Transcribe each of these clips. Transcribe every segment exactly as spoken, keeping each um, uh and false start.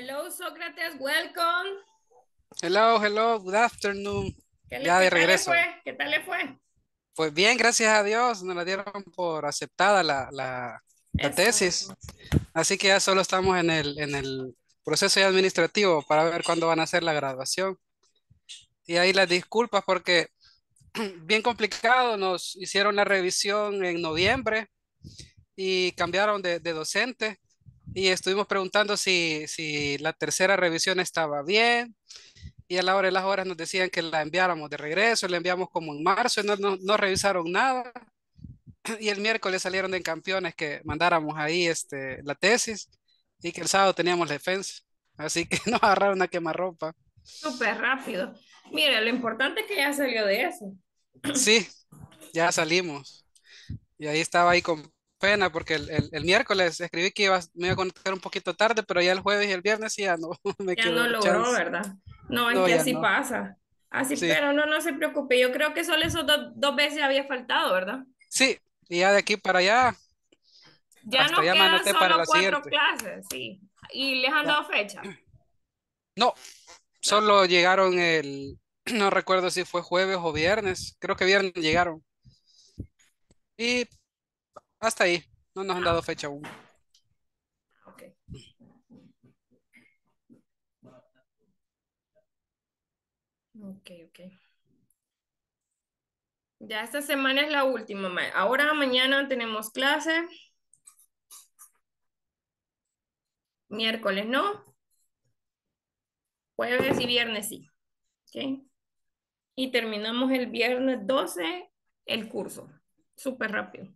Hello, Sócrates, welcome. Hello, hello, good afternoon. ¿Qué ya de regreso. Tal fue? ¿Qué tal le fue? Pues bien, gracias a Dios, nos la dieron por aceptada la, la, la tesis. Así que ya solo estamos en el, en el proceso administrativo para ver cuándo van a hacer la graduación. Y ahí las disculpas porque bien complicado, nos hicieron la revisión en noviembre y cambiaron de, de docente. Y estuvimos preguntando si, si la tercera revisión estaba bien. Y a la hora de las horas nos decían que la enviáramos de regreso. La enviamos como en marzo. No, no, no revisaron nada. Y el miércoles salieron de campeones que mandáramos ahí este, la tesis. Y que el sábado teníamos la defensa. Así que nos agarraron a quemarropa. Súper rápido. Mira, lo importante es que ya salió de eso. Sí, ya salimos. Y ahí estaba ahí con... pena porque el, el, el miércoles escribí que iba, me iba a conectar un poquito tarde, pero ya el jueves y el viernes ya no me ya no logró, chance. ¿Verdad? No, es no, que así no. pasa. Así, sí. Pero no, no se preocupe, yo creo que solo esos do, dos veces había faltado, ¿verdad? Sí, y ya de aquí para allá. Ya hasta no ya quedan solo para la cuatro siguiente. Clases, sí. ¿Y les han ya. dado fecha? No, solo no. llegaron el, no recuerdo si fue jueves o viernes, creo que viernes llegaron. Y... hasta ahí, no nos han dado fecha aún. Okay. Ok, ok. Ya esta semana es la última. Ahora mañana tenemos clase. Miércoles no. Jueves y viernes sí. Okay. Y terminamos el viernes doce el curso. Súper rápido.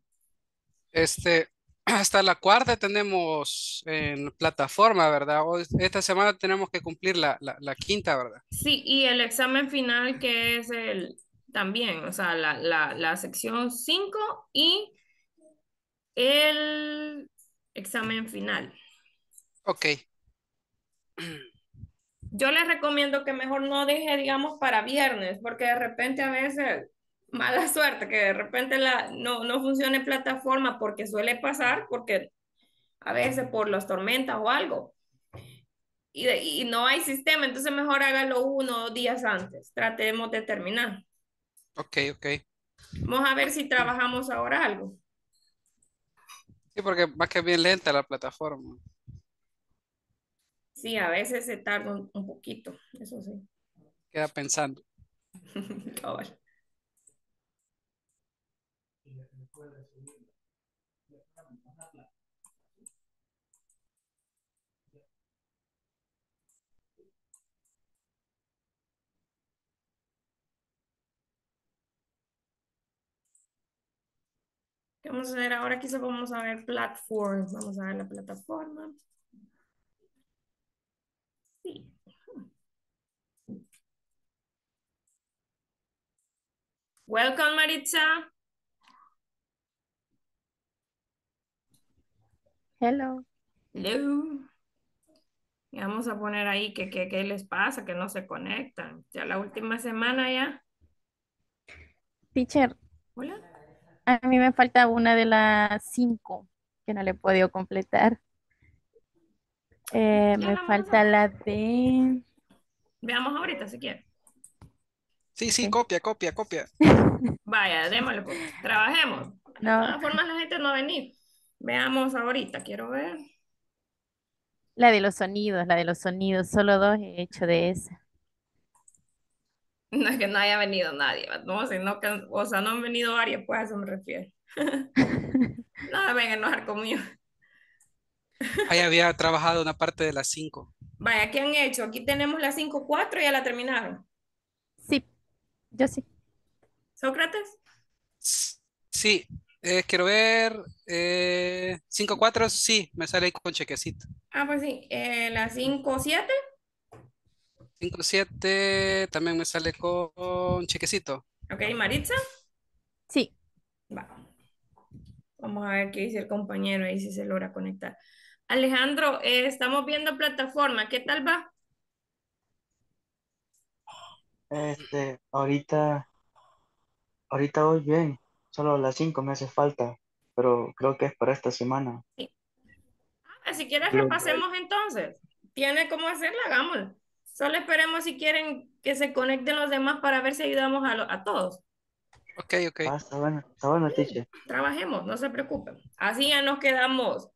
Este, hasta la cuarta tenemos en plataforma, ¿verdad? Hoy, esta semana tenemos que cumplir la, la, la quinta, ¿verdad? Sí, y el examen final que es el también, o sea, la, la, la sección cinco y el examen final. Ok. Yo les recomiendo que mejor no deje, digamos, para viernes, porque de repente a veces... mala suerte, que de repente la, no, no funcione plataforma porque suele pasar, porque a veces por las tormentas o algo. Y, de, y no hay sistema, entonces mejor hágalo uno o dos días antes. Tratemos de terminar. Ok, ok. Vamos a ver si trabajamos ahora algo. Sí, porque más que bien lenta la plataforma. Sí, a veces se tarda un, un poquito, eso sí. Queda pensando. Cabal. ¿Qué vamos a hacer ahora? Quizá vamos a ver platform. Vamos a ver la plataforma. Sí. Welcome, Maritza. Hello. Hello. Y vamos a poner ahí que qué les pasa, que no se conectan. Ya la última semana ya. Teacher. Hola. A mí me falta una de las cinco que no le he podido completar. Eh, me falta a... la de... Veamos ahorita si quiere. Sí, sí, sí. copia, copia, copia. Vaya, démosle, pues. Trabajemos. No. De todas formas la gente no va a venir. Veamos ahorita, quiero ver. La de los sonidos, la de los sonidos, solo dos he hecho de esa. No es que no haya venido nadie, no, sino que, o sea, no han venido varias, pues a eso me refiero. No me vengan a enojar conmigo. Ahí había trabajado una parte de las cinco. Vaya, ¿qué han hecho? Aquí tenemos las cinco, cuatro, ¿ya la terminaron? Sí, yo sí. ¿Sócrates? Sí. Eh, quiero ver, eh, cinco cuatro, sí, me sale ahí con chequecito. Ah, pues sí, eh, la cinco siete. cinco siete también me sale con chequecito. Ok, Maritza. Sí. Va. Vamos a ver qué dice el compañero, ahí si se logra conectar. Alejandro, eh, estamos viendo plataforma, ¿qué tal va? Este, ahorita, ahorita voy bien. Solo las cinco me hace falta, pero creo que es para esta semana. Sí. Ah, si quieres repasemos entonces. tiene cómo hacerla, hagámoslo. Solo esperemos si quieren que se conecten los demás para ver si ayudamos a, lo, a todos. Ok, ok. Ah, está bueno, está bueno, teacher. Trabajemos, no se preocupen. Así ya nos quedamos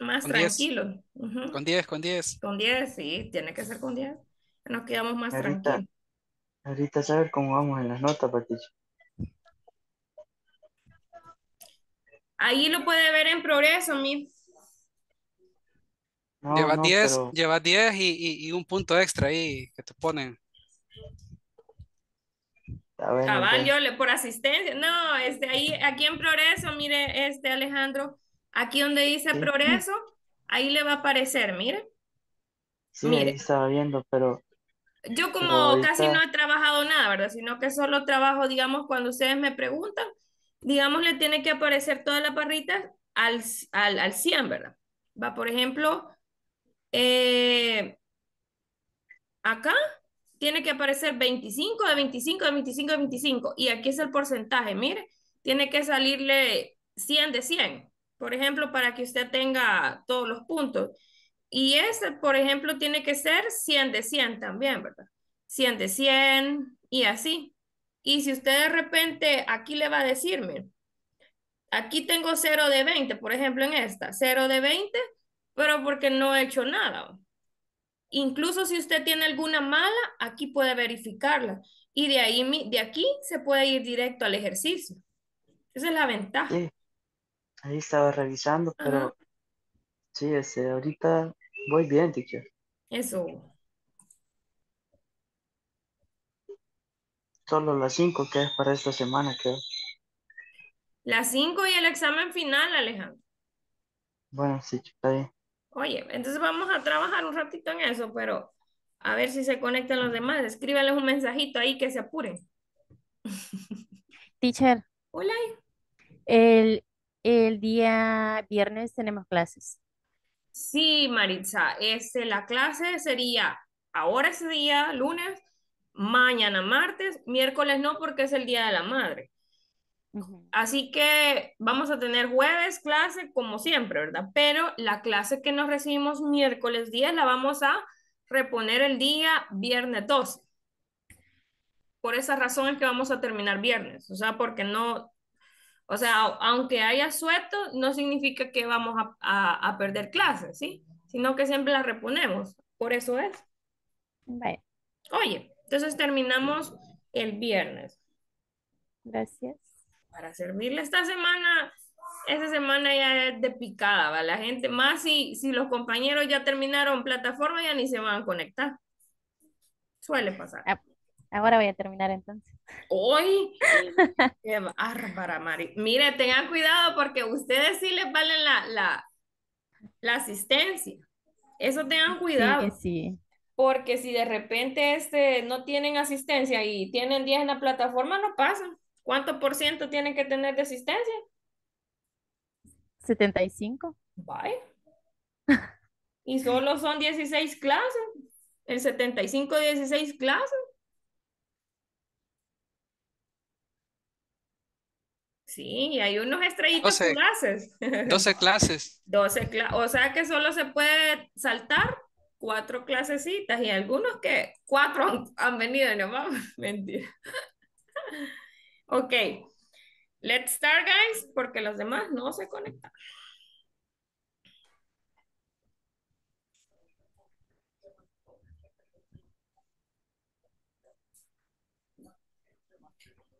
más tranquilos. Uh-huh. Con diez, con diez. Con diez, sí, tiene que ser con diez. Nos quedamos más ahorita, tranquilos. Ahorita saber cómo vamos en las notas, teacher. Ahí lo puede ver en progreso, mi. No, llevas diez, no, pero... llevas diez y, y, y un punto extra ahí que te ponen. Bueno, cabal, entonces... yo le, por asistencia. No, este, ahí, aquí en progreso, mire, este Alejandro, aquí donde dice sí. Progreso, ahí le va a aparecer, mire. Sí, mire. Ahí estaba viendo, pero... Yo como pero ahorita... casi no he trabajado nada, ¿verdad? Sino que solo trabajo, digamos, cuando ustedes me preguntan, digamos, le tiene que aparecer toda la barrita al, al, al cien, ¿verdad? Va, por ejemplo... Eh, acá tiene que aparecer veinticinco, de veinticinco, de veinticinco, de veinticinco. Y aquí es el porcentaje, mire. Tiene que salirle cien de cien. Por ejemplo, para que usted tenga todos los puntos. Y este, por ejemplo, tiene que ser cien de cien también, ¿verdad? cien de cien y así. Y si usted de repente, aquí le va a decir, mire. Aquí tengo cero de veinte, por ejemplo, en esta. cero de veinte. Pero porque no he hecho nada. Incluso si usted tiene alguna mala, aquí puede verificarla. Y de ahí, de aquí se puede ir directo al ejercicio. Esa es la ventaja. Sí. Ahí estaba revisando, ajá. Pero sí, ese, ahorita voy bien, teacher. Eso. Solo las cinco que es para esta semana, creo. Las cinco y el examen final, Alejandro. Bueno, sí, está bien. Oye, entonces vamos a trabajar un ratito en eso, pero a ver si se conectan los demás. Escríbanles un mensajito ahí que se apuren. Teacher. Hola. El, el día viernes tenemos clases. Sí, Maritza. Este, la clase sería ahora ese día, lunes, mañana martes, miércoles no porque es el Día de la Madre. Así que vamos a tener jueves clase como siempre, ¿verdad? Pero la clase que nos recibimos miércoles diez la vamos a reponer el día viernes doce. Por esa razón es que vamos a terminar viernes. O sea, porque no... O sea, aunque haya suelto, no significa que vamos a, a, a perder clases, ¿sí? Sino que siempre las reponemos. Por eso es. Vale. Oye, entonces terminamos el viernes. Gracias. Para servirle esta semana, esta semana ya es de picada, ¿va? La gente más, si, si los compañeros ya terminaron plataforma, ya ni se van a conectar. Suele pasar. Ahora voy a terminar entonces. ¡Hoy! ¡Qué bárbara, Mari! Mire, tengan cuidado porque ustedes sí les valen la, la, la asistencia. Eso tengan cuidado. Sí, sí. Porque si de repente este, no tienen asistencia y tienen diez en la plataforma, no pasan. ¿Cuánto por ciento tienen que tener de asistencia? setenta y cinco. Vaya. Y solo son dieciséis clases. El setenta y cinco, dieciséis clases. Sí, y hay unos estrellitos doce clases. doce clases. doce cla o sea que solo se puede saltar cuatro clasecitas y algunos que cuatro han, han venido y no vamos. Mentira. Ok, let's start, guys, porque los demás no se conectan.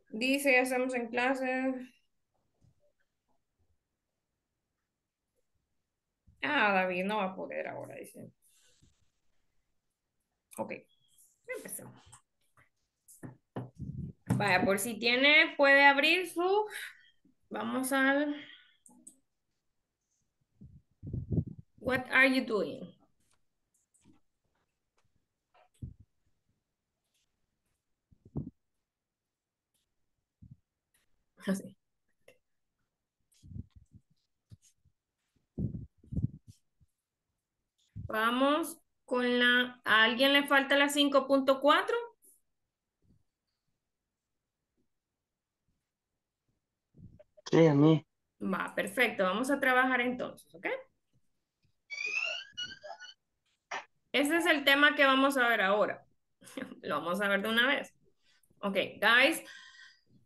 Dice, ya estamos en clase. Ah, David no va a poder ahora, dice. Ok, empezamos. Vaya, por si tiene, puede abrir su... Vamos al... What are you doing? Así. Vamos con la... ¿A alguien le falta la cinco punto cuatro? Sí, a mí. Va, perfecto. Vamos a trabajar entonces, ¿ok? Ese es el tema que vamos a ver ahora. Lo vamos a ver de una vez. Okay, guys,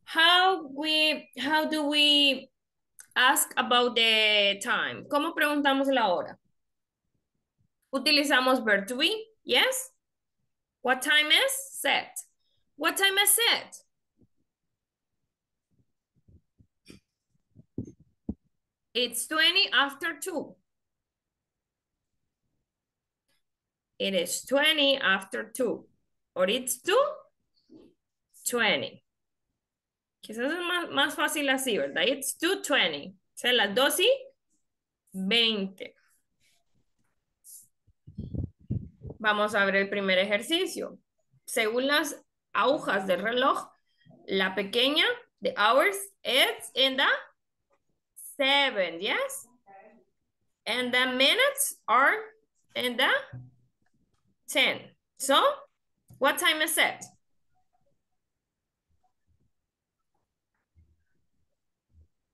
how we how do we ask about the time? ¿Cómo preguntamos la hora? Utilizamos verb to be, yes? What time is set? What time is set? It's twenty after two. It is twenty after two. Or it's two twenty. Quizás es más, más fácil así, ¿verdad? It's two twenty. O sea, las dos y veinte. Vamos a ver el primer ejercicio. Según las agujas del reloj, la pequeña, the hours, it's in the seven, yes? And the minutes are in the ten. So, what time is it?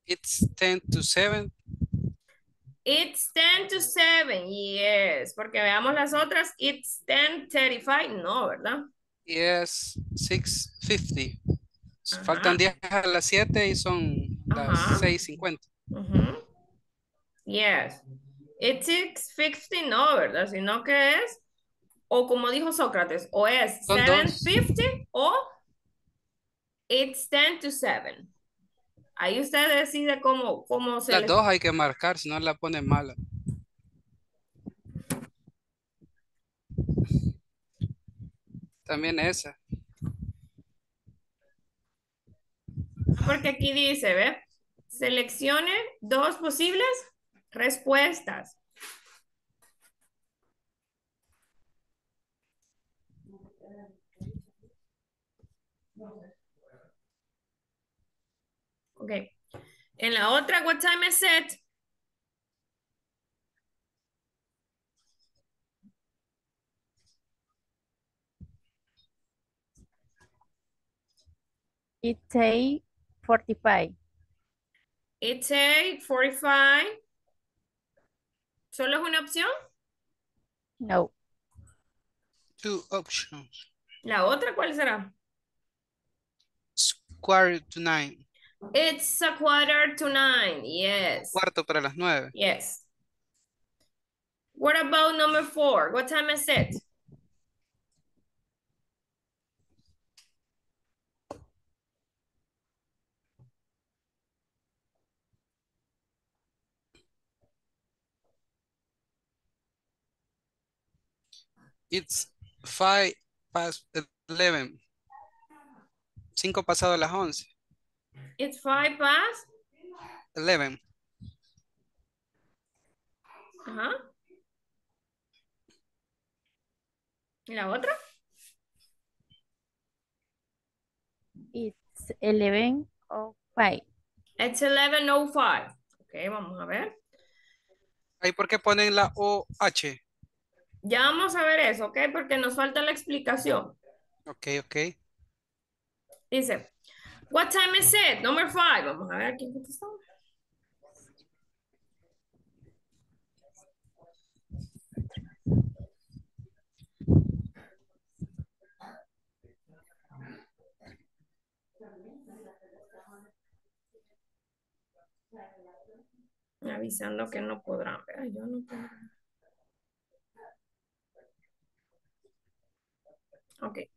It's ten to seven. It's ten to seven, yes. Porque veamos las otras, it's ten thirty-five, no, ¿verdad? Yes, six fifty. Ajá. Faltan diez a las siete y son las seis cincuenta. Uh-huh. Yes. It's six fifty, no, ¿verdad? Sino que es, o como dijo Sócrates, o es son seven fifty dos. O it's ten to seven. Ahí usted decide cómo, cómo se... Las les... dos hay que marcar, si no la ponen mala. También esa. Porque aquí dice, ¿ve? Seleccione dos posibles respuestas. Ok. En la otra, what time is it? It's eight forty-five. It's eight forty-five. ¿Solo es una opción? No. Two options. ¿La otra cuál será? Quarter to nine. It's a quarter to nine, yes. Cuarto para las nueve. Yes. What about number four? What time is it? It's five past eleven. Cinco pasado a las once. It's five past eleven. Ajá. ¿Y la otra? It's eleven oh five. It's eleven oh five. Okay, vamos a ver. ¿Ahí por qué ponen la O H? Ya vamos a ver eso, ¿ok? Porque nos falta la explicación. Ok, ok. Dice. What time is it? Number five. Vamos a ver aquí. Me avisando que no podrán, ¿verdad? Yo no puedo. Ok. Okay.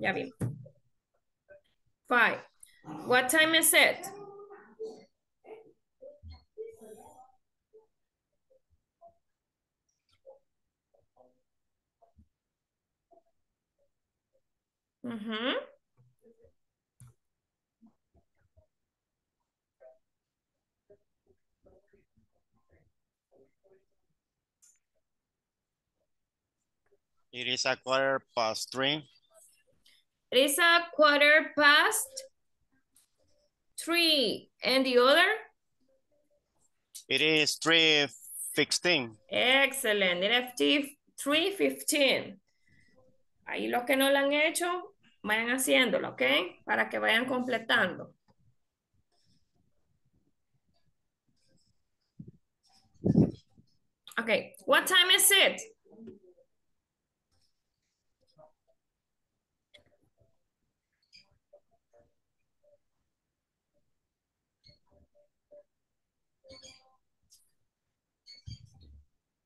Ya bien. Five. What time is it? Mm-hmm. It is a quarter past three. It is a quarter past three. And the other? It is three fifteen. Excellent. It is three fifteen. Ahí los que no lo han hecho, vayan haciéndolo, ¿ok? Para que vayan completando. Okay, what time is it?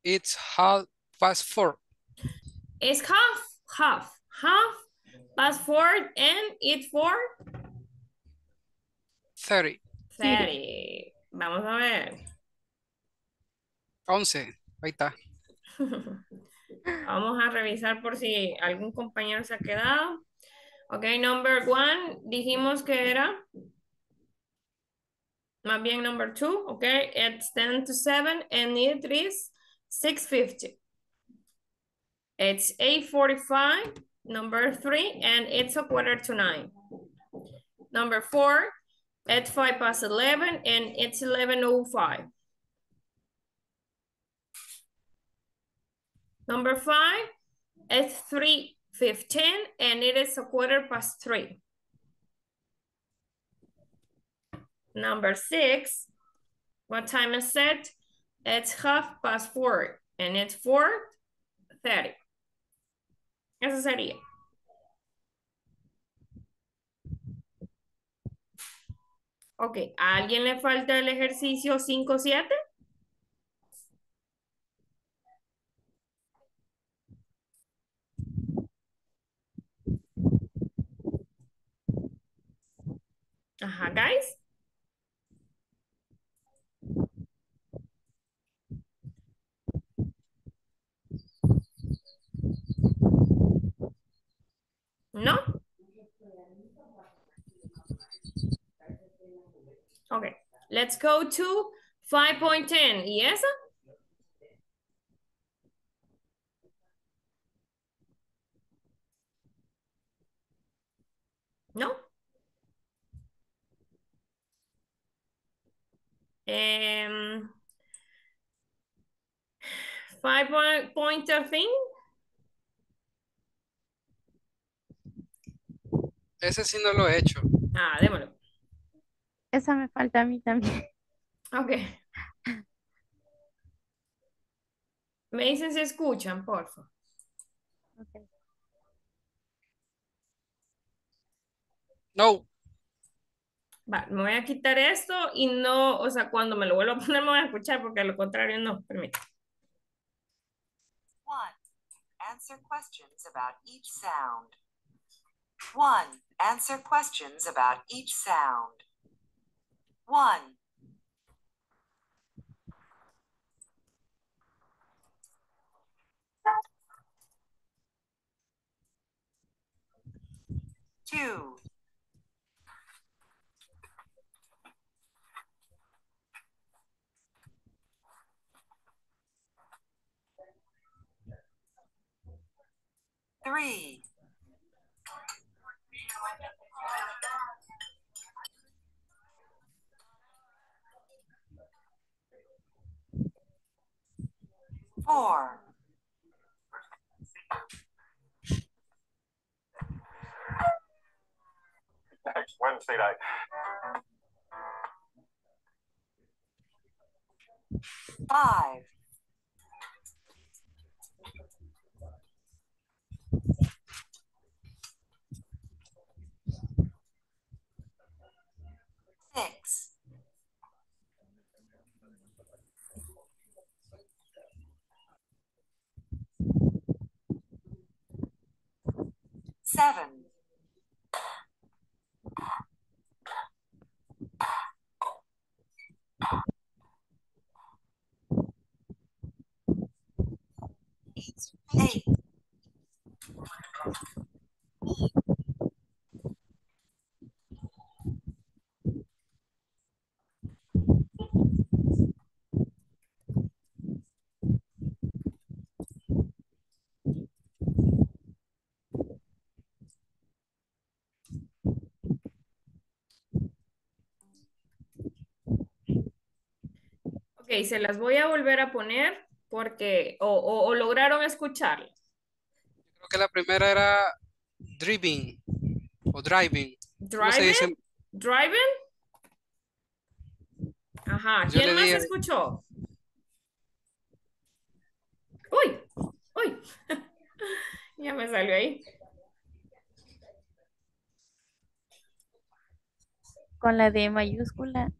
It's half past four. It's half, half, half past four, and it's four? thirty. thirty. Vamos a ver. once. Ahí está. Vamos a revisar por si algún compañero se ha quedado. Ok, number one, dijimos que era... Más bien number two, ok. It's ten to seven, and it is... six fifty. It's eight forty-five, number three, and it's a quarter to nine. Number four, at five past eleven, and it's eleven oh five. Number five, at three fifteen, and it is a quarter past three. Number six, what time is it? It's half past four, and it's four thirty. Eso sería. Ok, ¿a alguien le falta el ejercicio cinco siete? Ajá, guys. ¿No? Okay, let's go to five point ten. ¿Y esa? ¿No? Um, five point thirteen. Ese sí no lo he hecho. Ah, démoslo. Esa me falta a mí también. Ok. Me dicen si escuchan, por favor. Okay. No. Va, me voy a quitar esto y no, o sea, cuando me lo vuelvo a poner me voy a escuchar porque a lo contrario no, permítame. One, answer questions about each sound. One. Answer questions about each sound. One. Two. Three. Four. Next Wednesday night. Five. Six. Seven. Eight. Ok, se las voy a volver a poner porque, o, o, o lograron escucharlas. Creo que la primera era driving, o driving. ¿Driving? ¿Driving? Ajá, ¿quién más escuchó? ¡Uy! ¡Uy! Ya me salió ahí. Con la D mayúscula.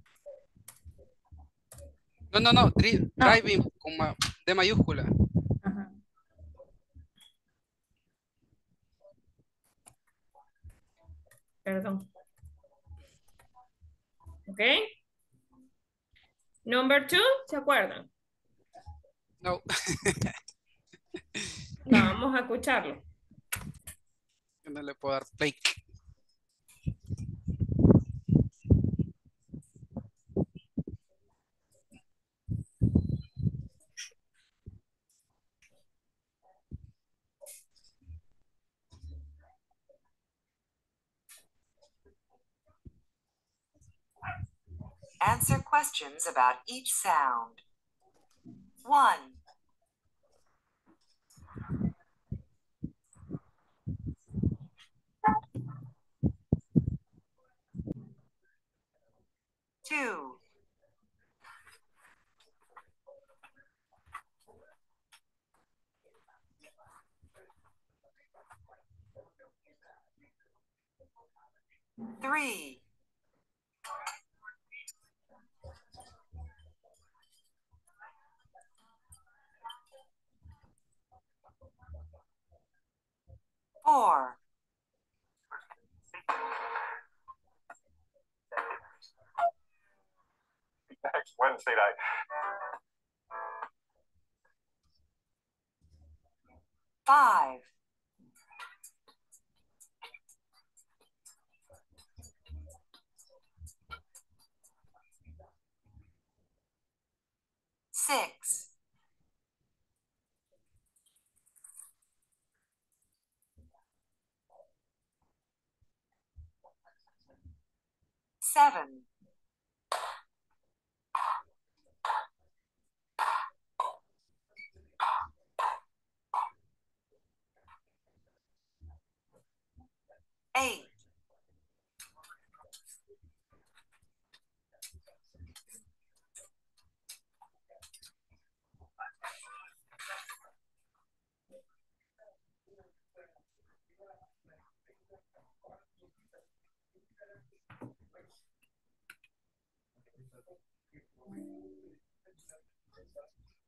No, no, no. Dri no. Driving con ma D mayúscula. Ajá. Perdón. Ok. Number two, ¿se acuerdan? No. No, vamos a escucharlo. Yo no le puedo dar play. Answer questions about each sound. One. Two. Three. Four. Next Wednesday night. Five. Six. Seven. Eight.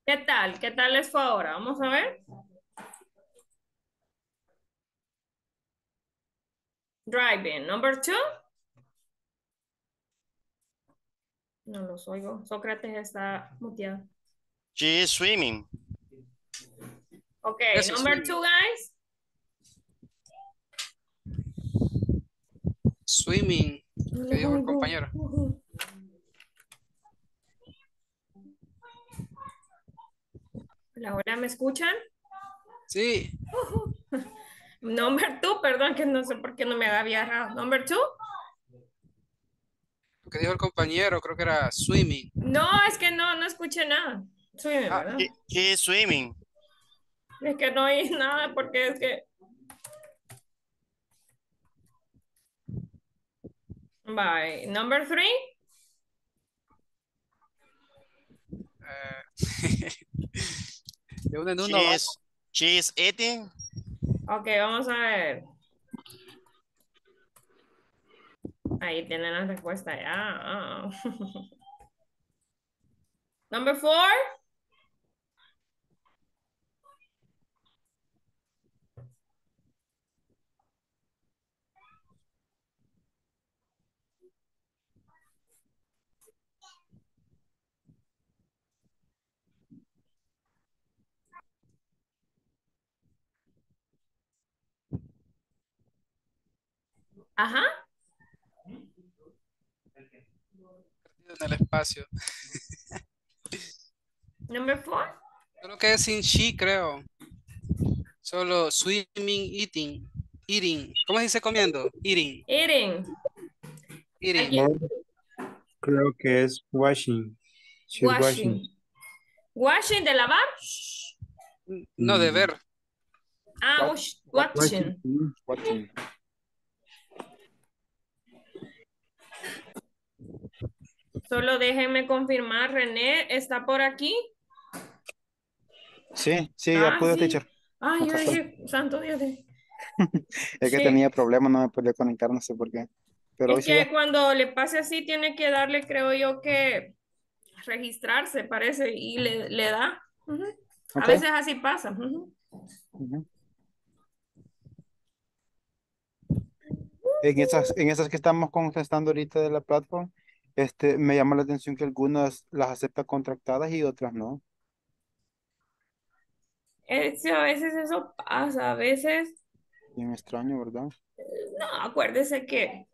¿Qué tal? ¿Qué tal les fue ahora? Vamos a ver. Driving, number two. No los oigo. Sócrates está muteado. She is swimming. Okay, That's number swimming. two, guys. Swimming. ¿Qué dijo el compañero? Hola, hola, ¿me escuchan? Sí. Uh -huh. Number two, perdón, que no sé por qué no me había agarrado. Number two. Lo que dijo el compañero, creo que era swimming. No, es que no, no escuché nada. Swimming, ah, ¿qué, ¿Qué es swimming? Es que no oí nada porque es que... Bye. Number three. Uh... De uno en uno. She is, she is eating. Ok, vamos a ver. Ahí tienen la respuesta ya. Oh. Number four. Ajá. En el espacio. Number four. Creo que es sin she, creo. Solo swimming, eating. Eating. ¿Cómo se dice comiendo? Eating. Eating. Eating. Creo que es washing. She's washing. Washing. Washing de lavar. No, de ver. Ah, watch, watching. Watching. Solo déjenme confirmar, René, ¿está por aquí? Sí, sí, ya ah, pude, sí. Teacher. Ah, yo dije, santo Dios. De... es que sí. Tenía problemas, no me podía conectar, no sé por qué. Pero es que sí, cuando le pase así, tiene que darle, creo yo, que registrarse, parece, y le, le da. Uh-huh. Okay. A veces así pasa. Uh-huh. Uh-huh. En esas, en esas que estamos contestando ahorita de la plataforma, este, me llama la atención que algunas las acepta contractadas y otras no. Eso, a veces eso pasa, a veces... Bien extraño, ¿verdad? No, acuérdese que,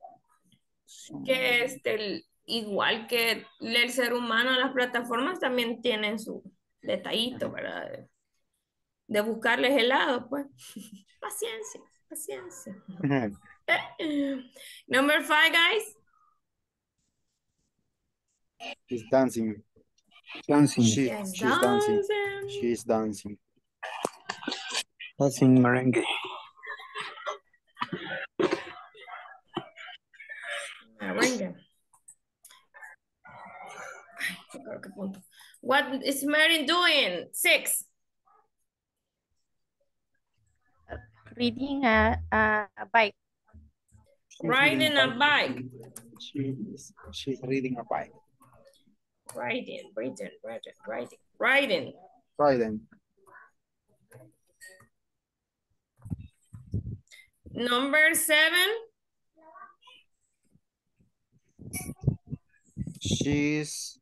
que este, igual que el ser humano, las plataformas también tienen su detallito, ¿verdad? De, de buscarles el lado, pues. Paciencia, paciencia. Number five, guys. She's dancing. Dancing. She, she's, she's dancing. dancing. She's dancing. Dancing merengue. Merengue. What is Mary doing? Six. Reading a, a, a bike. Riding a bike. She's, she's riding a bike. Riding, riding, riding, riding, riding. Riding. Number seven. She's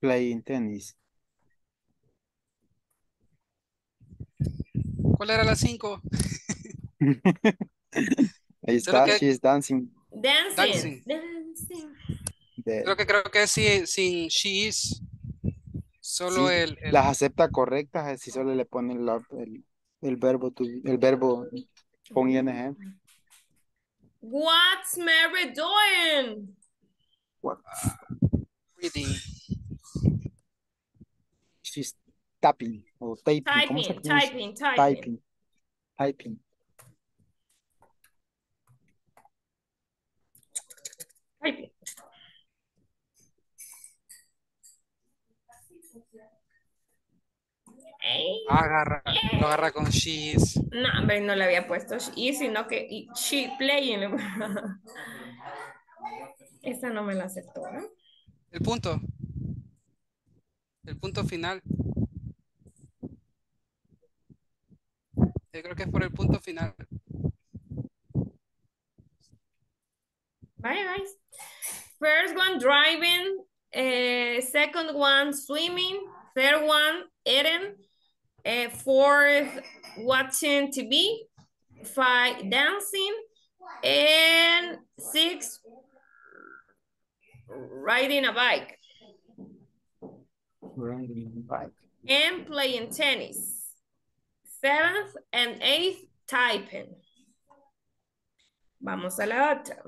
playing tennis. ¿Cuál era la cinco? Ahí está, que... she's dancing. Dancing. Dancing. dancing. De... Creo que creo que sí, sin she is. Solo sí, el, el... Las acepta correctas si solo le ponen la, el, el verbo to, el verbo con ing. What's Mary doing? What? Uh, reading. She's tapping o taping. Typing, typing, typing, typing. Typing. Typing. Agarra, lo agarra con she's. No, hombre, no le había puesto she, sino que she playing. Esa no me la aceptó, ¿eh? El punto. El punto final. Yo creo que es por el punto final. Bye, guys. First one, driving. Uh, second one, swimming. Third one, eating. Uh, fourth, watching T V. Five, dancing. And six, riding a bike. Riding a bike. And playing tennis. Seventh and eighth, typing. Vamos a la otra.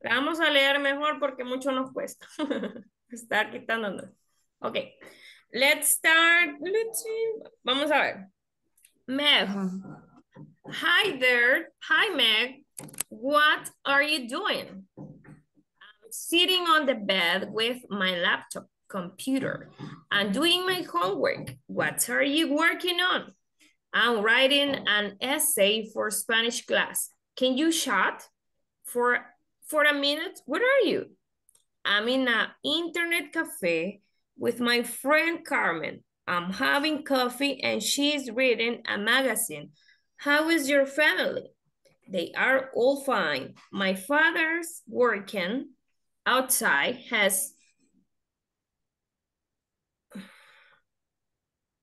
La vamos a leer mejor porque mucho nos cuesta estar quitándonos. Ok, let's start. Let's see. Vamos a ver. Meg. Hi there. Hi, Meg. What are you doing? I'm sitting on the bed with my laptop computer. I'm doing my homework. What are you working on? I'm writing an essay for Spanish class. Can you shut for For a minute, where are you? I'm in an internet cafe with my friend Carmen. I'm having coffee and she's reading a magazine. How is your family? They are all fine. My father's working outside, has...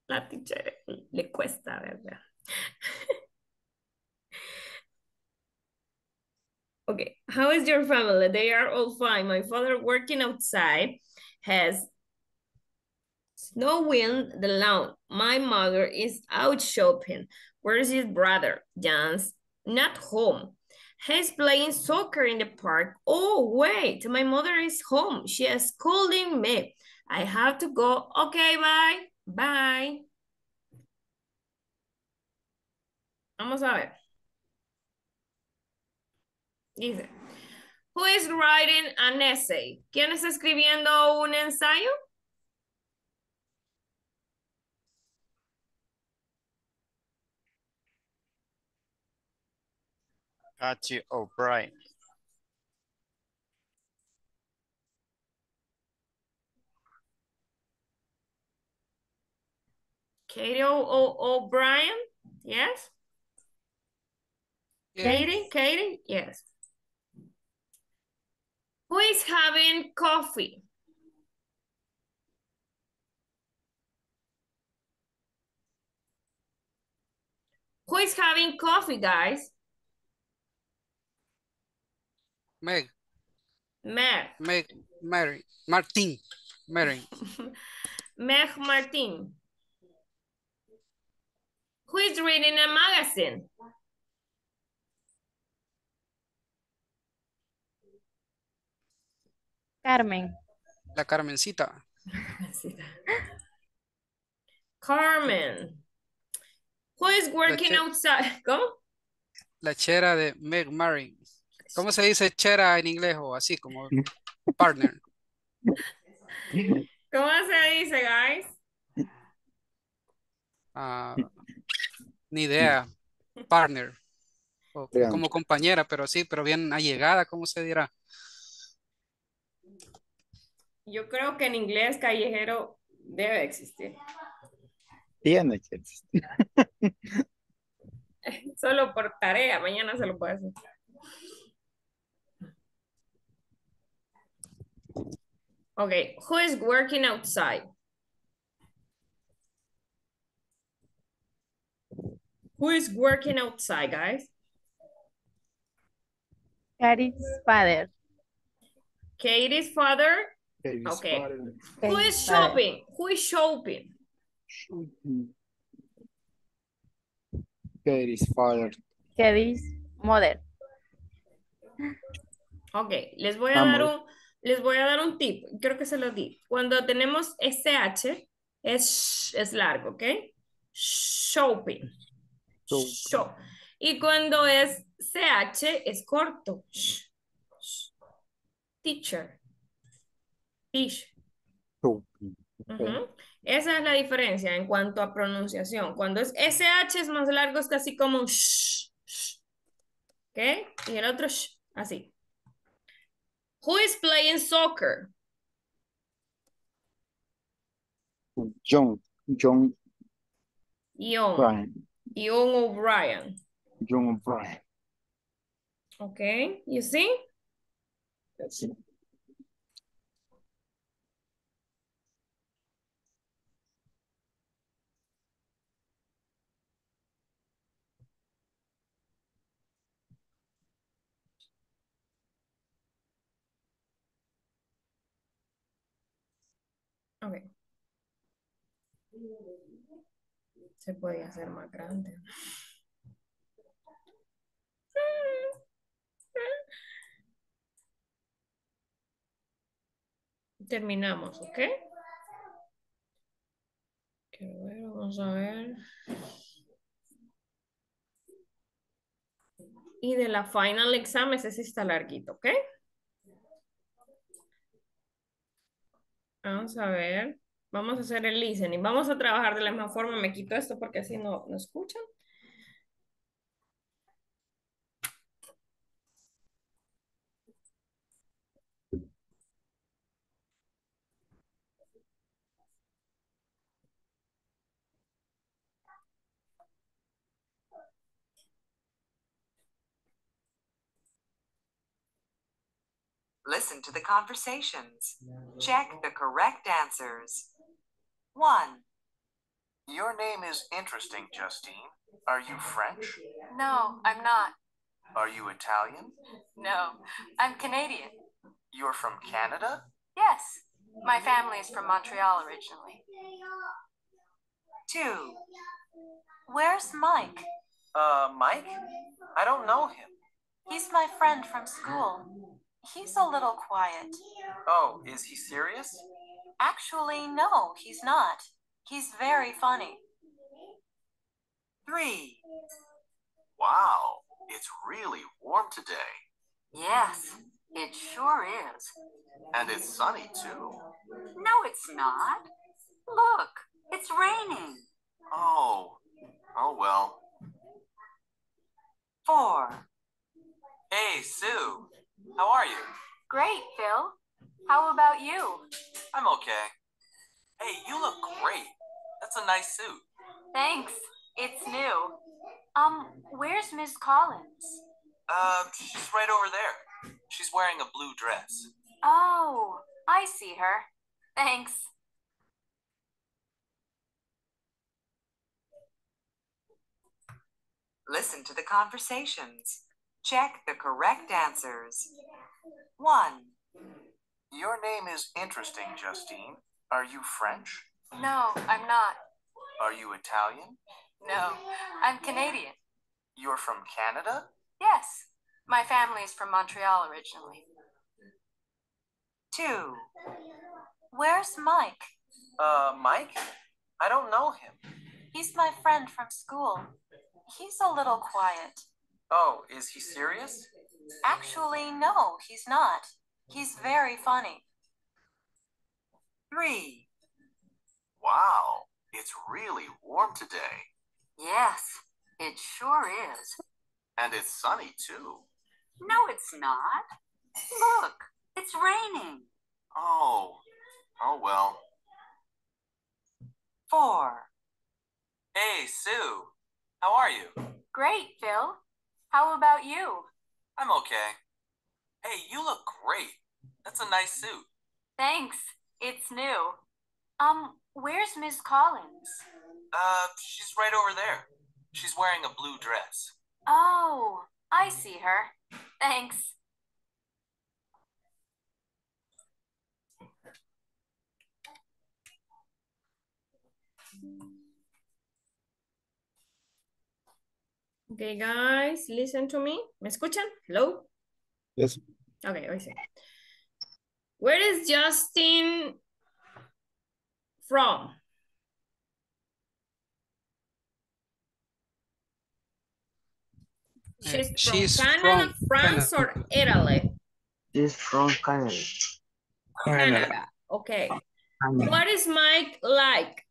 La teacher le cuesta, ¿verdad? Okay, how is your family? They are all fine. My father working outside has snowing the lawn. My mother is out shopping. Where is his brother? Jan's not home. He's playing soccer in the park. Oh, wait, my mother is home. She is calling me. I have to go. Okay, bye. Bye. Vamos a ver. Dice, who is writing an essay? ¿Quién está escribiendo un ensayo? Katie O'Brien. Katie O'Brien, yes? yes. Katie, Katie, yes. Who is having coffee? Who is having coffee, guys? Meg. Meg. Meg, Mary, Martin. Mary. Meg Martin. Who is reading a magazine? Carmen. La Carmencita. Carmen. Who is working outside? ¿Cómo? La chera de Meg Mary. ¿Cómo se dice chera en inglés o así como partner? ¿Cómo se dice, guys? Uh, ni idea. Partner. O, como compañera, pero sí, pero bien allegada, ¿cómo se dirá? Yo creo que en inglés callejero debe existir. Tiene que existir. Solo por tarea, mañana se lo puede hacer. Okay, who is working outside? Who is working outside, guys? Katie's father. Katie's father? Katie's okay. Father. Who is shopping? Who is shopping? Shopping. Katie's father. Katie's mother. Okay, les voy a Vamos. dar un... Les voy a dar un tip, creo que se lo di. Cuando tenemos sh, es, es largo, ¿ok? Shopping. Shopping. Show. Y cuando es ch, es corto. Sh, sh. Teacher. Teach. Shopping. Okay. Uh-huh. Esa es la diferencia en cuanto a pronunciación. Cuando es sh, es más largo, es casi como un sh, sh. ¿Ok? Y el otro sh, así. Who is playing soccer? John. John. John. Brian. John O'Brien. John O'Brien. Okay, you see? That's it. Okay. Se podía hacer más grande. Terminamos, ¿ok? Bueno, vamos a ver. Y de la final examen, ese está larguito, ¿ok? Vamos a ver, vamos a hacer el listening, vamos a trabajar de la misma forma, me quito esto porque así no, no escuchan. Listen to the conversations. Check the correct answers. One. Your name is interesting, Justine. Are you French? No, I'm not. Are you Italian? No, I'm Canadian. You're from Canada? Yes. My family is from Montreal originally. Two. Where's Mike? Uh, Mike? I don't know him. He's my friend from school. He's a little quiet. Oh, is he serious? Actually, no, he's not. He's very funny. Three. Wow, it's really warm today. Yes, it sure is. And it's sunny too. No, it's not. Look, it's raining. Oh, oh well. Four. Hey, Sue. How are you? Great, Phil. How about you? I'm okay. Hey, you look great. That's a nice suit. Thanks. It's new. Um, where's Miz Collins? Um, uh, she's right over there. She's wearing a blue dress. Oh, I see her. Thanks. Listen to the conversations. Check the correct answers. One. Your name is interesting, Justine. Are you French? No, I'm not. Are you Italian? No, I'm Canadian. You're from Canada? Yes. My family is from Montreal originally. Two. Where's Mike? Uh, Mike? I don't know him. He's my friend from school. He's a little quiet. Oh, is he serious? Actually, no, he's not. He's very funny. Three. Wow, it's really warm today. Yes, it sure is. And it's sunny, too. No, it's not. Look, it's raining. Oh, oh well. Four. Hey, Sue. How are you? Great, Phil. How about you? I'm okay. Hey, you look great. That's a nice suit. Thanks. It's new. Um, where's Miz Collins? Uh, she's right over there. She's wearing a blue dress. Oh, I see her. Thanks. Okay, guys, listen to me. ¿Me escuchan? Hello? Yes. Okay, I see. Where is Justine from? She's from She's Canada, from France, Canada. Or Italy? She's from Canada. Canada. Canada. Okay. Canada. What is Mike like?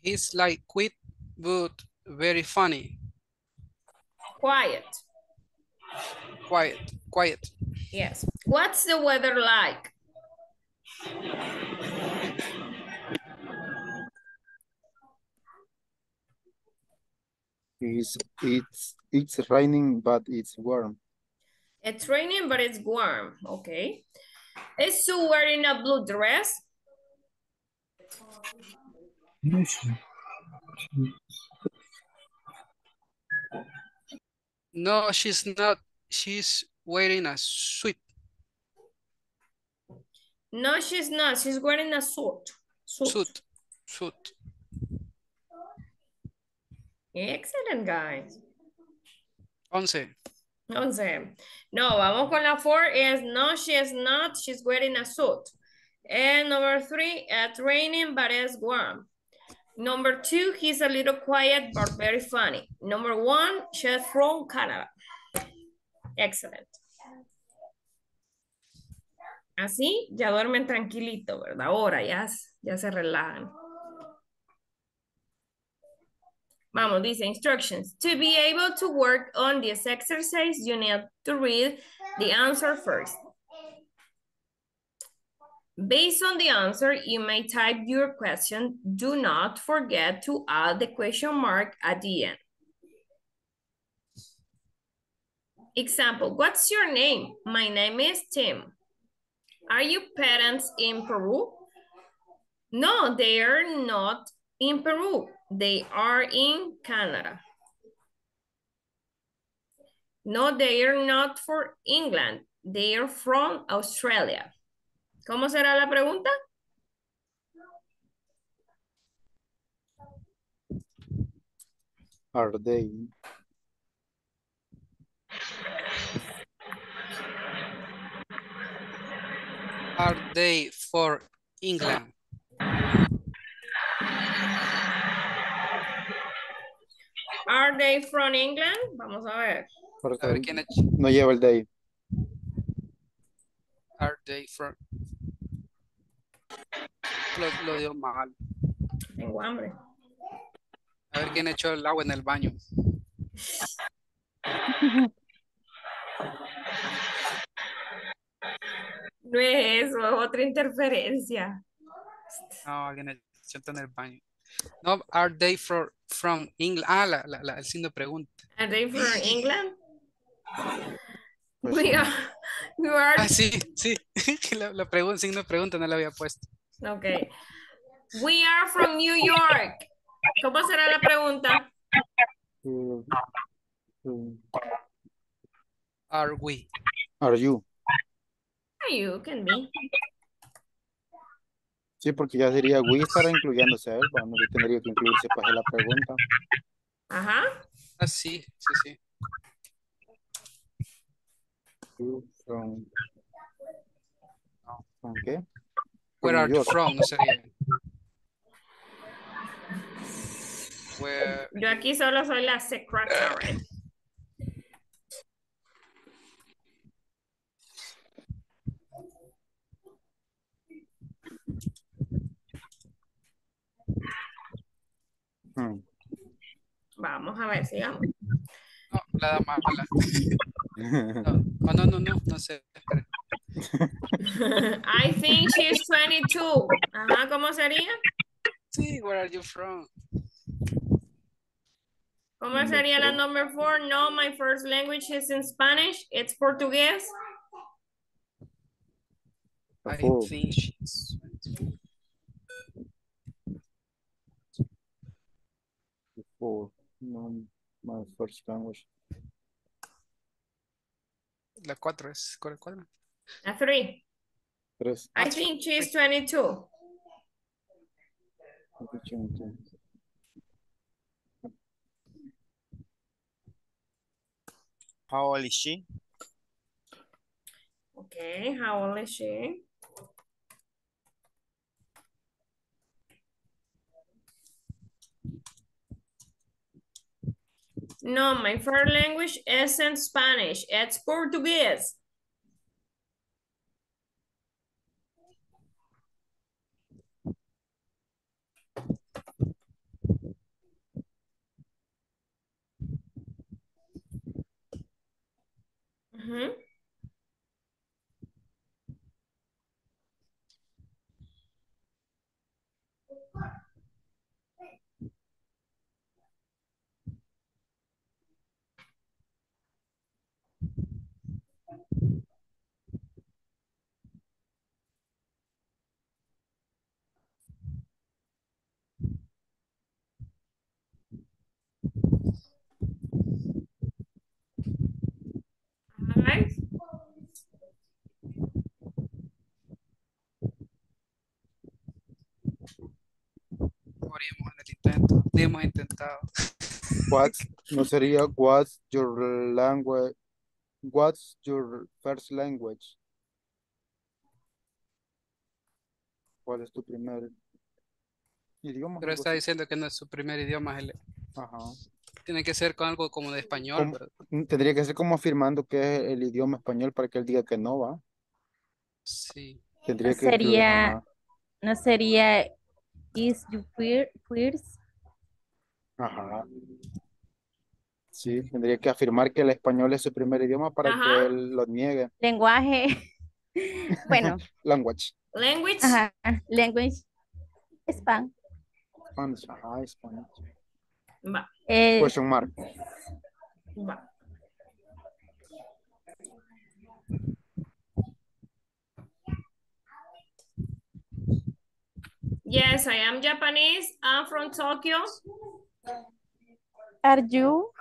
He's like quiet, but very funny. Quiet. Quiet, quiet. Yes. What's the weather like? It's, it's, it's raining, but it's warm. It's raining, but it's warm. Okay. Is Sue wearing a blue dress? No, she's not. She's wearing a suit. No, she's not. She's wearing a suit. Suit. Suit. Suit. Excellent, guys. Once. Once. No, vamos con la four. Is no, she is not. She's wearing a suit. And number three, it's raining, but it's warm. Number two, he's a little quiet, but very funny. Number one, she's from Canada. Excellent. Así, ya duermen tranquilito, ¿verdad? Ahora ya, ya se relajan. Vamos, dice instructions. To be able to work on this exercise, you need to read the answer first. Based on the answer, you may type your question. Do not forget to add the question mark at the end. Example, what's your name? My name is Tim. Are your parents in Peru? No, they are not in Peru. They are in Canada. No, they are not from England. They are from Australia. ¿Cómo será la pregunta? Are they? Are they for England? Are they from England? Vamos a ver. A ver quién es. No lleva el day. Are they from... Lo, lo dio mal. Tengo hambre. A ver quién echó el agua en el baño. No es eso, es otra interferencia. No, alguien echó en el baño. No, are they from, from England? Ah, la, la, la, el signo de pregunta. Are they from England? Pues we are, we are... Ah, sí, sí. La, la pregunta, signo de pregunta no la había puesto. Ok. We are from New York. ¿Cómo será la pregunta? Are we? Are you? Are you, can be. Sí, porque ya sería we estará incluyéndose a él. Bueno, yo tendría que incluirse para la pregunta. Ajá. Ah, sí, sí, sí. From... ¿From qué? Where are you from? No sería. Where... Yo aquí solo soy la secretaria. Hmm. Vamos a ver, sigamos. No, la da más mala. No, oh, no, no, no, no sé. I think she's twenty-two. Ajá, ¿cómo sería? Sí, where are you from? ¿Cómo sería la number four? No, my first language is in Spanish. It's Portuguese. I think she's twenty-two. Por no, my first language. La cuatro es, ¿cuál es cuatro? La three. Tres. I think she's twenty-two. How old is she? Okay, how old is she? No, my first language isn't Spanish. It's Portuguese. Uh-huh. Morimos en el intento, hemos intentado. What, no sería what's your language, what's your first language? ¿Cuál es tu primer idioma? Pero está diciendo que no es su primer idioma. El... Ajá. Tiene que ser con algo como de español. Como, tendría que ser como afirmando que es el idioma español para que él diga que no va. Sí. Tendría no que sería, incluir, no sería is you first. Ajá. Sí, tendría que afirmar que el español es su primer idioma para Ajá. que él lo niegue. Lenguaje. Bueno. Language. Language. Ajá. Language. Span. Spanish. Ajá, Spanish. Va. Eh, question mark. Va. Yes, I am Japanese. I'm from Tokyo. Are you?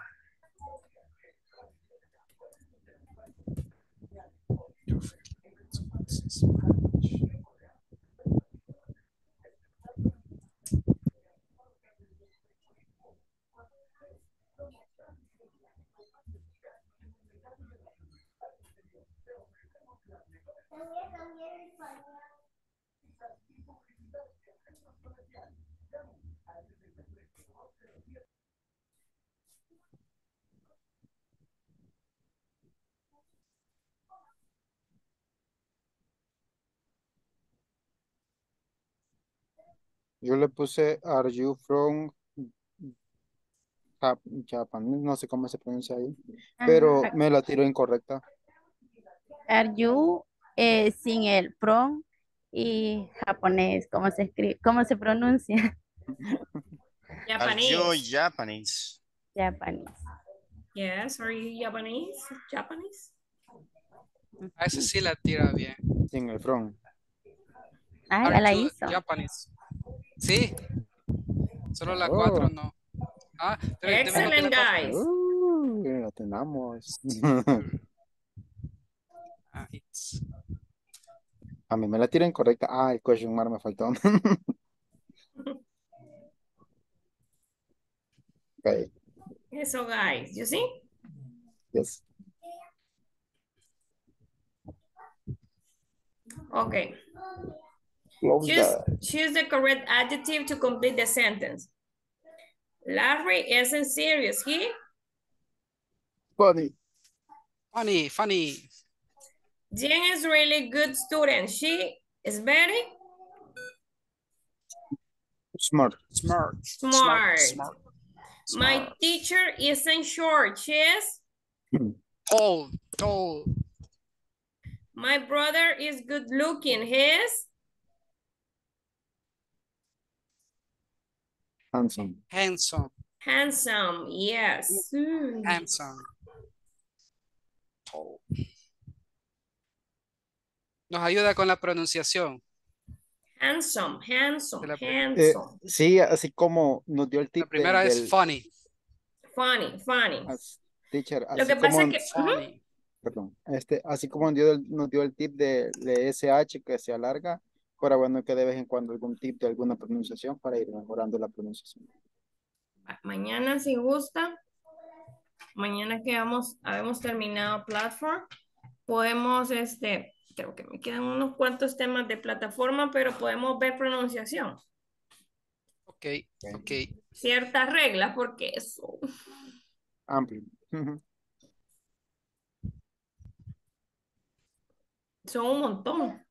Yo le puse, are you from Jap- Japan? No sé cómo se pronuncia ahí, pero Ajá. me la tiro incorrecta. Are you eh, sin el prom y japonés? ¿Cómo se escribe? ¿Cómo se pronuncia? Are you Japanese. Japanese? Japanés. Yes, are you Japanese? Japanese? A ese sí la tira bien. Sin el from. Ah, ya la Are you hizo. Japanese? Sí. Solo la Oh. cuatro no. Ah, pero el tema no Excellent, tiene guys. Uh, la tenemos. pa- ah, it's- A mí me la tiro incorrecta. Ah, el question mark me faltó. Ok, So, guys, you see? yes. Okay. Close Choose, that. choose the correct adjective to complete the sentence. Larry isn't serious. He Funny. Funny, funny. Jane is really good student. She is very Smart. Smart. Smart. Smart. Smart. My Smart. teacher isn't short. She is. Tall. Tall. My brother is good looking. He is. Handsome. Handsome. Handsome, yes. Mm. Handsome. Tall. Nos ayuda con la pronunciación. Handsome, handsome, La pri- Eh, handsome. sí, así como nos dio el La tip del, primera es del- funny. Funny, funny. as- teacher, Lo así que pasa como, es que, ujú, Funny. perdón, este, así como nos dio el, nos dio el tip de, de S H que se alarga, ahora bueno que de vez en cuando algún tip de alguna pronunciación para ir mejorando la pronunciación. ma- mañana si gusta, mañana que hemos, habemos terminado platform, podemos, este, creo que me quedan unos cuantos temas de plataforma, pero podemos ver pronunciación, Ok, Ok, ok. ciertas reglas, porque eso. amplio. Ujú. Son un montón.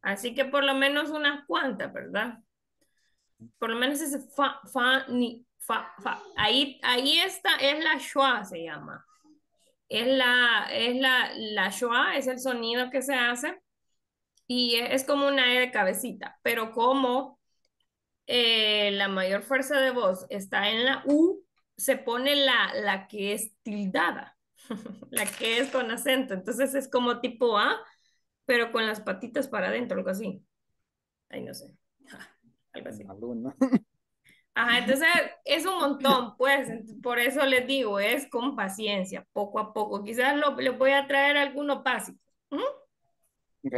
Así que por lo menos unas cuantas, ¿verdad? Por lo menos ese fa, fa, ni, fa, fa. Ahí, ahí está, es la schwa, se llama. Es la, es la, la schwa, es el sonido que se hace y e- es como una E de cabecita, pero como eh, la mayor fuerza de voz está en la U, se pone la, la que es tildada, la que es con acento. Entonces es como tipo A, pero con las patitas para adentro, algo así. Ay, no sé. Algo así. Alumno. Ajá, entonces es un montón, pues, ent- por eso les digo, es con paciencia, poco a poco. Quizás lo, les voy a traer algunos básicos. ¿Mm? Ok.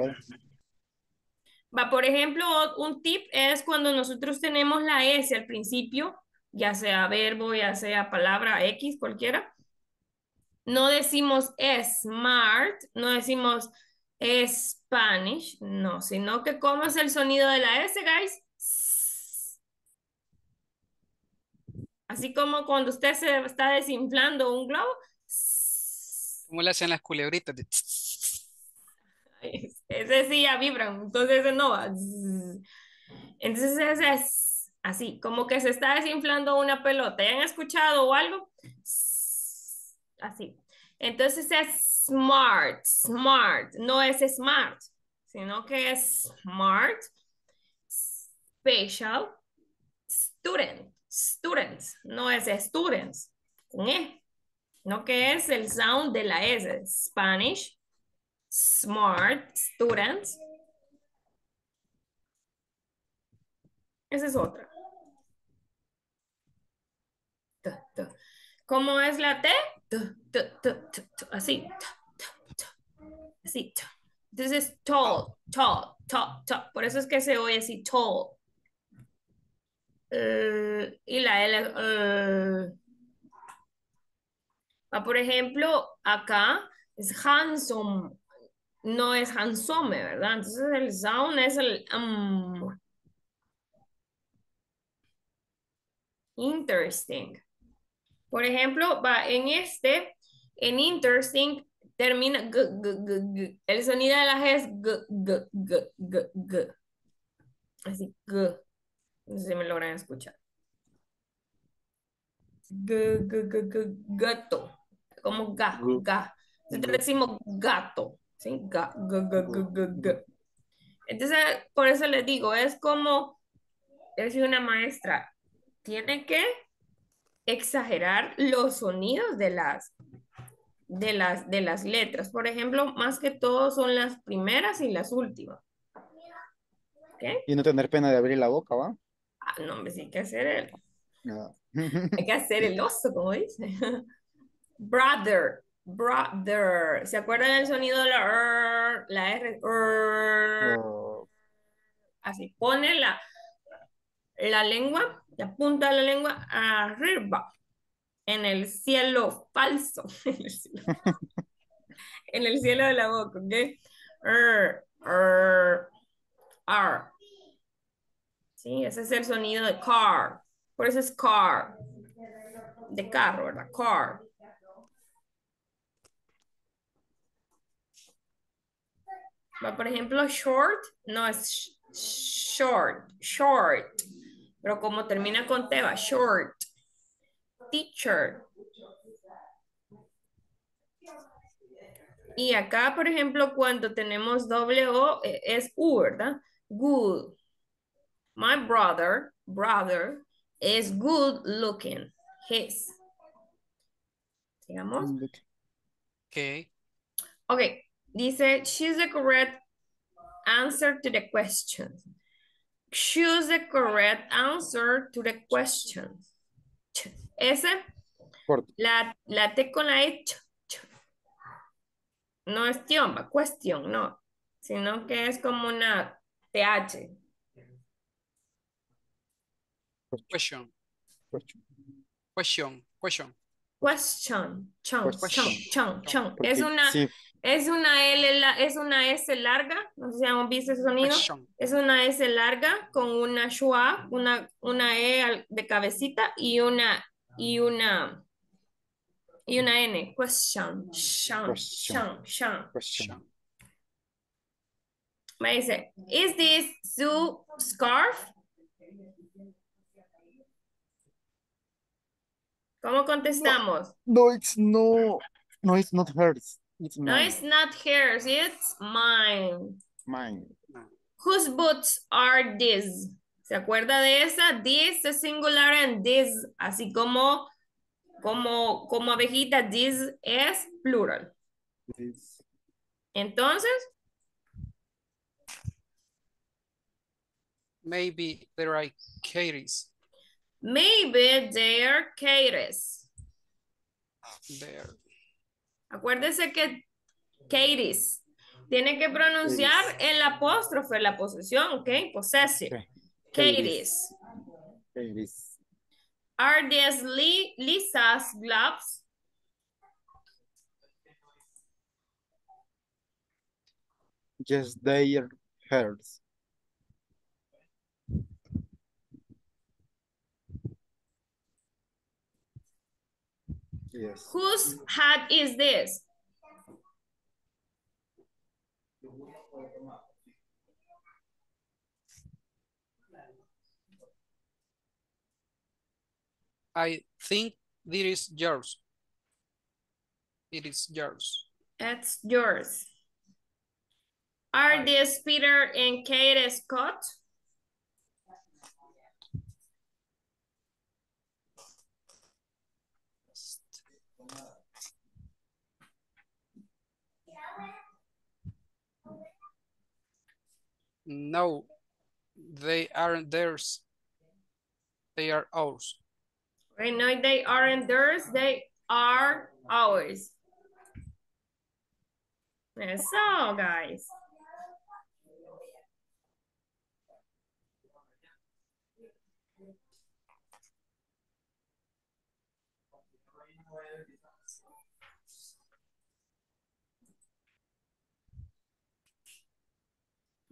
Va, por ejemplo, o- un tip es cuando nosotros tenemos la S al principio, ya sea verbo, ya sea palabra X, cualquiera, no decimos smart, no decimos Spanish, no, sino que ¿cómo es el sonido de la S, guys? Así como cuando usted se está desinflando un globo. ¿Cómo le hacen las culebritas? De tss, Ese sí ya vibran, entonces ese no va. Entonces ese es así, como que se está desinflando una pelota. ¿Ya han escuchado o algo? Así. Entonces es smart, smart, no es smart, sino que es smart, special, student, students, no es students, con E, no que es el sound de la S, Spanish, smart, students, esa es otra. Tu, tu. ¿Cómo es la T? Tu, tu, tu, tu, tu, así, tu, tu, tu, así. Tu. Entonces, tall. tall, tall, tall, tall. Por eso es que se oye así, tall. Eh, y la L, eh. Ah, por ejemplo, acá es handsome, no es handsome, ¿verdad? Entonces el sound es el um, interesting. Por ejemplo, va en este, en interesting, termina g, g, g, g. El sonido de las es g, g, g, g, g. Así que no sé si me logran escuchar. G, g, g, g, gato. Como ga, ga. Nosotros decimos gato. ¿Sí? Ga, g, g, g, g, g. Entonces, por eso les digo, es como decir una maestra. Tiene que exagerar los sonidos de las, de las, de las letras. Por ejemplo, más que todo son las primeras y las últimas. ¿Okay? Y no tener pena de abrir la boca, ¿va? Ah, no, hombre, sí hay que hacer el... No. Hay que hacer el oso, como dice. Brother, brother. ¿Se acuerdan del sonido de la R? La R. R. Oh. Así, pone la, la lengua, la punta de la lengua arriba. En el cielo falso. En el cielo, en el cielo de la boca, ¿ok? R, R. R. Sí, ese es el sonido de car. Por eso es car. De carro, ¿verdad? Car. Pero por ejemplo, short no es sh short, short. Pero como termina con T, va short. Teacher. Y acá, por ejemplo, cuando tenemos doble O, es U, ¿verdad? Good. My brother, brother, is good looking. His. Digamos. Okay. Okay. Dice, choose the correct answer to the question. Choose the correct answer to the question. Ese, la, la T con la E, no es tiomba, cuestión, no. Sino que es como una... T H. Question. Question. Question. Question. Question. Chon, chon, chon. Es una, sí. es una L, es una S larga. No sé si han visto ese sonido. Question. Es una S larga con una schwa, una, una E de cabecita y una, y una, y una N. Question. Chon, chon, chon. Question. Me dice, ¿is this Sue scarf? ¿Cómo contestamos? No, no, it's no, no, it's not hers. It's mine. No, it's not hers. It's mine. Mine. Whose boots are these? ¿Se acuerda de esa? This es singular and this, así como, como, como abejita, this es plural. This. Entonces. Maybe they are Katie's. Maybe they are Katie's. There. Acuérdese que Katie's tiene que pronunciar Katie's. El apóstrofe, la posesión, ¿ok? Possessive. Okay. Katie's. Katie's. Are these Li Lisa's gloves? Yes, they are hers. Yes. Whose hat is this? I think this is yours. It is yours. It's yours. Are I... these Peter and Kate's coat? No, they aren't theirs. They are ours. Right, no, they aren't theirs. They are ours. And so, guys.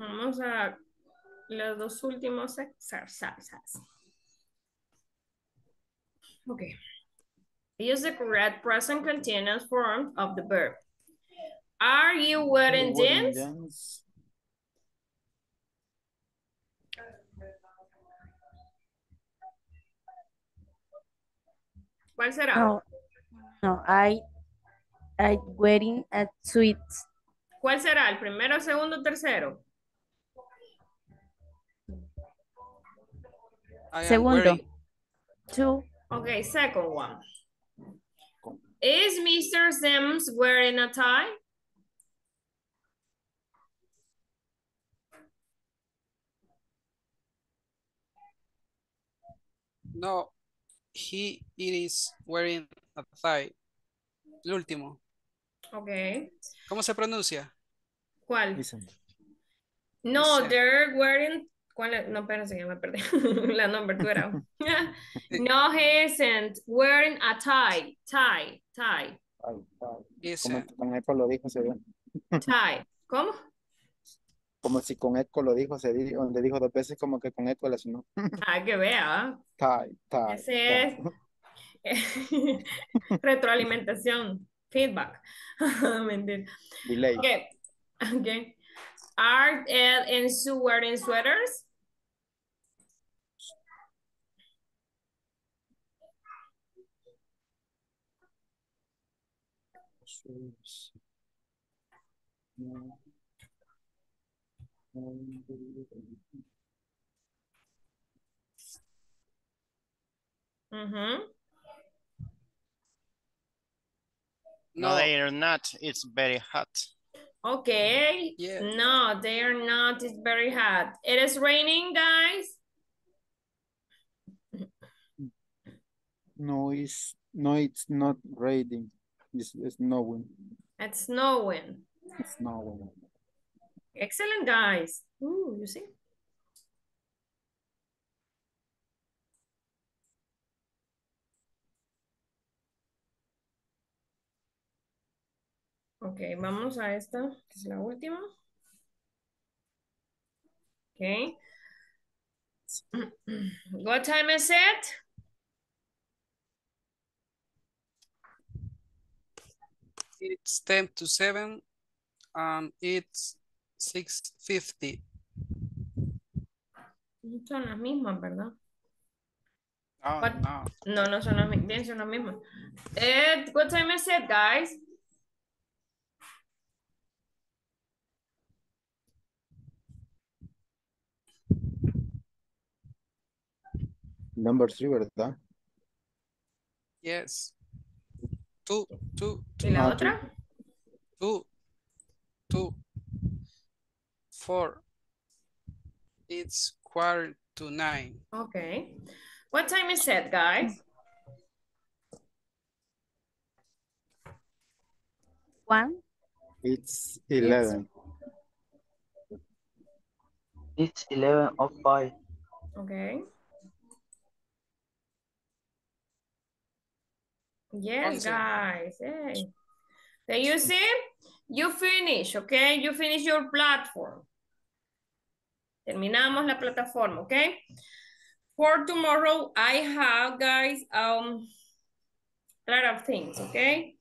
Vamos a los dos últimos exercises. Okay. Use the correct present continuous form of the verb. Are you wearing jeans? ¿Cuál será? No, no, I, I'm waiting at sweets. ¿Cuál será? ¿El primero, segundo, tercero? Segundo. Two. Okay, second one. Is Mister Sims wearing a tie? No, he is wearing a tie. El último. Okay. ¿Cómo se pronuncia? ¿Cuál? Isn't. No, Isn't. They're wearing... ¿Cuál es? No, espérense que me perdí. La nomenclatura. No, he isn't wearing a tie. Tie, tie. Como con eco lo dijo, se vio. Tie. ¿Cómo? Como si con eco lo dijo, se vio. Donde dijo dos veces como que con eco la sonó. Ah, que vea. Tie, tie. Ese tie. Es... retroalimentación, feedback. Mentira. Delay. Okay. Okay. Are Ed and Sue wearing sweaters? Mm-hmm. No, they are not. It's very hot. Okay. Yeah. No, they are not. It's very hot. It is raining, guys. No, it's no, it's not raining. It's, it's snowing. It's snowing. It's snowing. Excellent, guys. Ooh, you see. Ok, vamos a esta, que es la última. Ok. What time is it? It's ten to seven. Um, it's six fifty. Son las mismas, ¿verdad? No, What? no. No, no son las mismas. Son las mismas. Ed, what time is it, guys? Number three, ¿verdad? Yes. Two, two, two. ¿Y la otra? Two, two, four. It's quarter to nine. Okay. What time is it, guys? One. It's eleven. It's eleven of five. Okay. Yes, guys. Hey. So you see, you finish, okay? You finish your platform. Terminamos la plataforma, okay? For tomorrow, I have, guys, um, a lot of things, okay?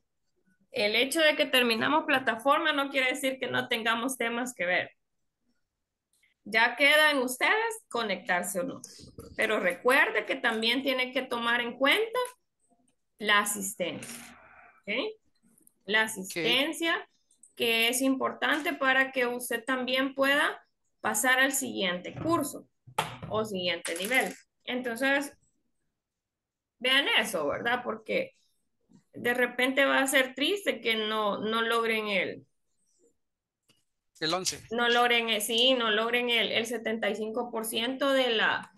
El hecho de que terminamos plataforma no quiere decir que no tengamos temas que ver. Ya quedan ustedes conectarse o no. Pero recuerde que también tienen que tomar en cuenta la asistencia, ¿okay? La asistencia, okay, que es importante para que usted también pueda pasar al siguiente curso o siguiente nivel. Entonces, vean eso, ¿verdad? Porque de repente va a ser triste que no, no logren el... El once. No logren el, sí, no logren el, el setenta y cinco por ciento de la...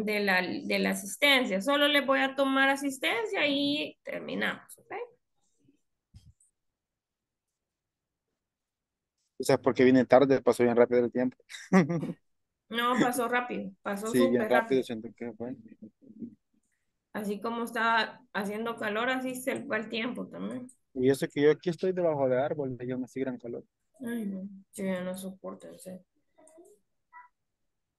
De la, de la asistencia. Solo les voy a tomar asistencia y terminamos, ¿ok? O sea, porque viene tarde, pasó bien rápido el tiempo. No, pasó rápido. Pasó sí, súper bien rápido. rápido. Siento que fue. Así como está haciendo calor, así se fue el tiempo también. Y eso que yo aquí estoy debajo de árbol, yo me sigo gran calor. Ay, no. Yo ya no soporto el ser.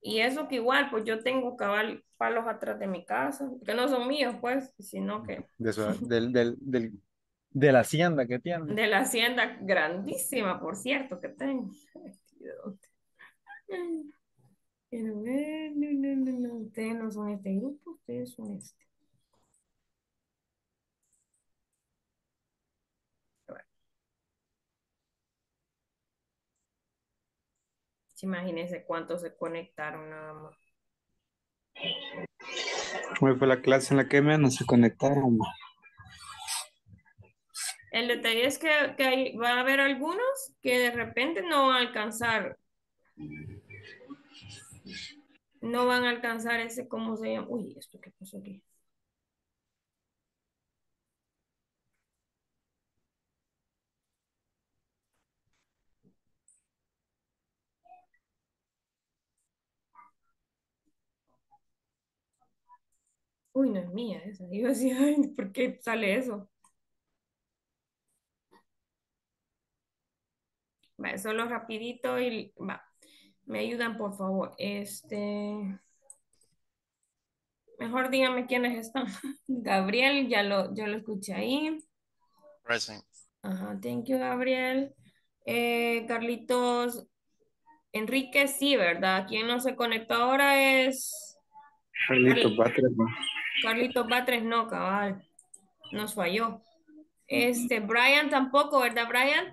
Y eso que igual, pues yo tengo cabal palos atrás de mi casa, que no son míos, pues, sino que... De su, del, del, del, de la hacienda que tienen. De la hacienda grandísima, por cierto, que tengo. Quiero ver, no, no, no, no, ustedes no son este grupo, ustedes son este. Imagínense cuántos se conectaron nada más. Hoy fue la clase en la que menos se conectaron. El detalle es que, que hay, va a haber algunos que de repente no van a alcanzar. No van a alcanzar ese, ¿cómo se llama? Uy, ¿esto qué pasó aquí? Uy, no es mía esa. Digo así, ay, ¿por qué sale eso? Vale, solo rapidito y va. Me ayudan, por favor. Este. Mejor díganme quiénes están. Gabriel, ya lo, yo lo escuché ahí. Present. Ajá, thank you, Gabriel. Eh, Carlitos. Enrique, sí, ¿verdad? Quien no se conectó ahora es. Carlitos Batres, no. Carlitos Batres, no, cabal. Nos falló. Este, Brian tampoco, ¿verdad, Brian?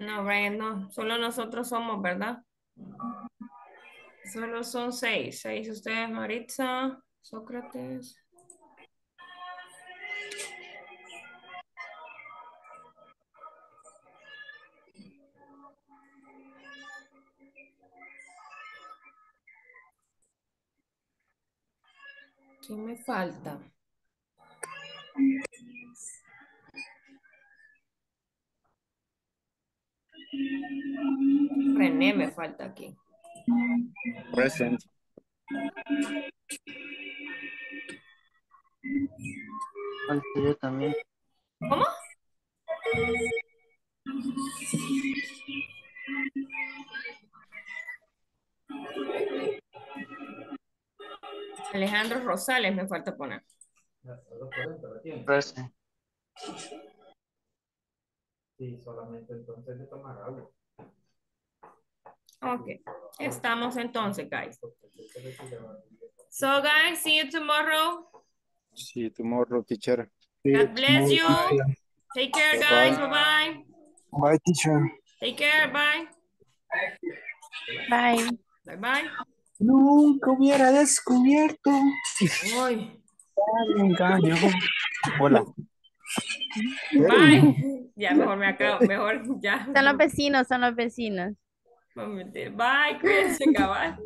No, Brian, no. Solo nosotros somos, ¿verdad? Solo son seis. Seis ustedes, Maritza, Sócrates. ¿Qué me falta? René me falta aquí. Present. Falta yo también. ¿Cómo? Alejandro Rosales me falta poner. Present. Sí, solamente entonces de tomar algo. Okay, estamos entonces, guys. So, guys, see you tomorrow. See you tomorrow, teacher. God bless you. Take care, guys. Bye-bye. Bye, teacher. Take care. Bye. Bye. Bye-bye. Nunca hubiera descubierto. Ay, me engaño. Hola. Bye. Ya mejor me acabo, mejor ya. Son los vecinos, son los vecinos. Bye, Chris. Cabal.